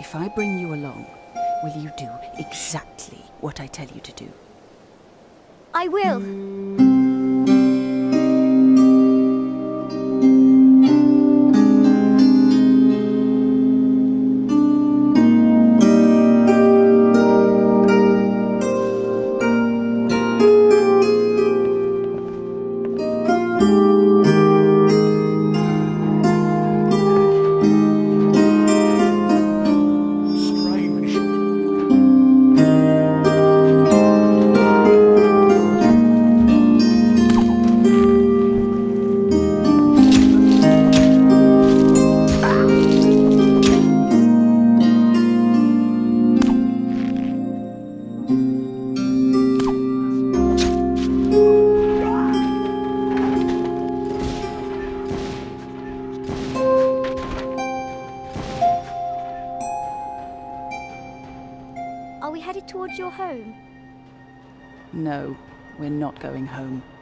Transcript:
If I bring you along, will you do exactly what I tell you to do? I will. Are we headed towards your home? No, we're not going home.